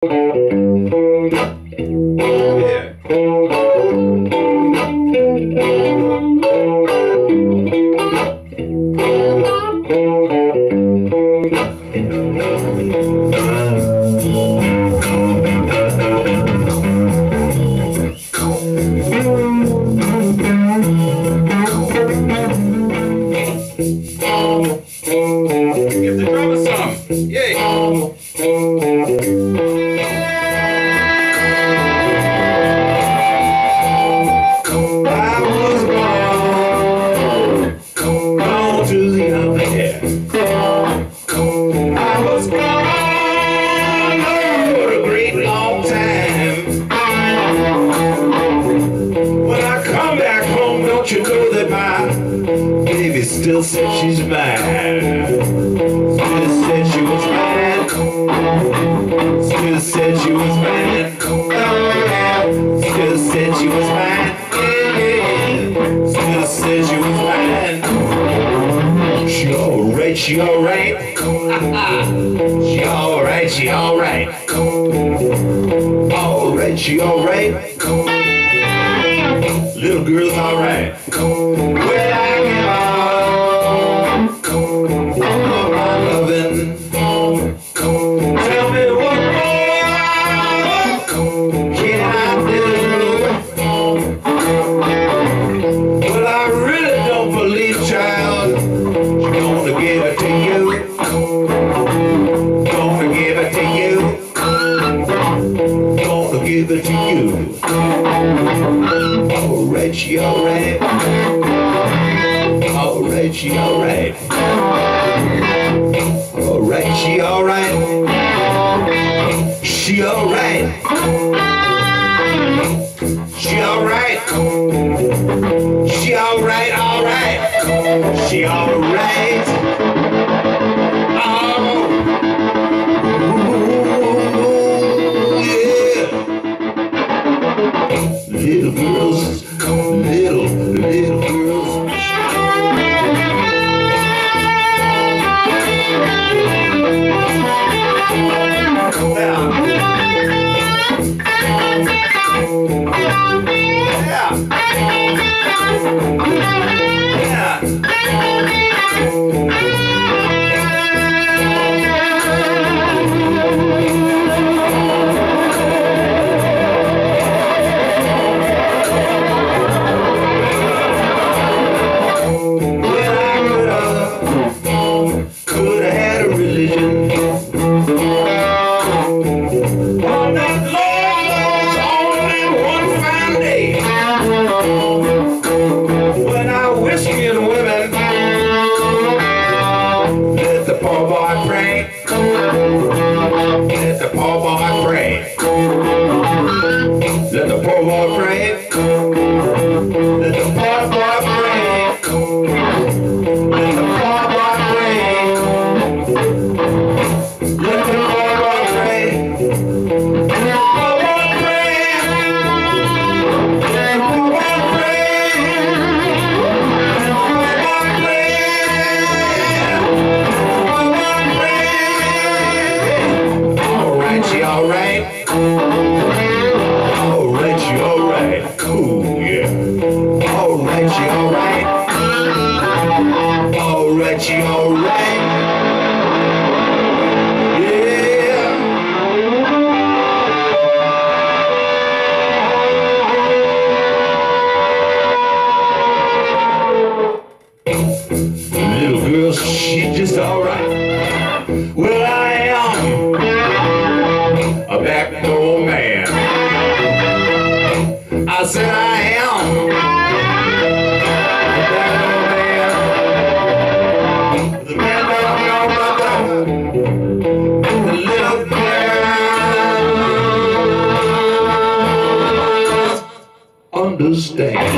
Give the drum a song. Yay! Still said she's mine. Still said she was mine. Still said she was mine. Still said she was mine. Still said she was mine. She alright, she alright. She alright, she alright. Alright, she alright. Little girl's alright. Alright, she alright. Alright, she alright. Alright, she alright. She alright. She alright. She alright, alright. She alright. Little girls, little girls. Come down. Yeah. Yeah. I said I am the man of your mother, the little girls understand.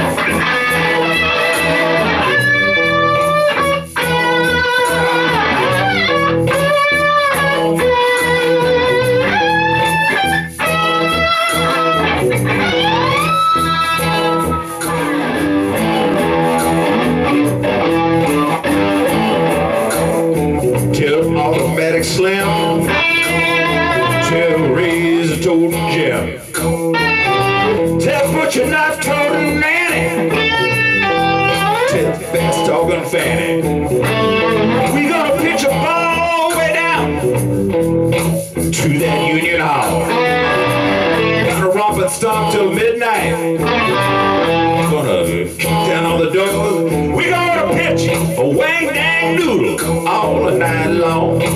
Automatic slam to read. you've told Jeff. Tell what you're not told to Nanny. Tell fast talking Fanny. We gonna pitch a ball all the way down to that Union Hall. Gonna romp and stomp till midnight. Gonna kick down on the door. We gonna pitch a wang dang noodle all the night long.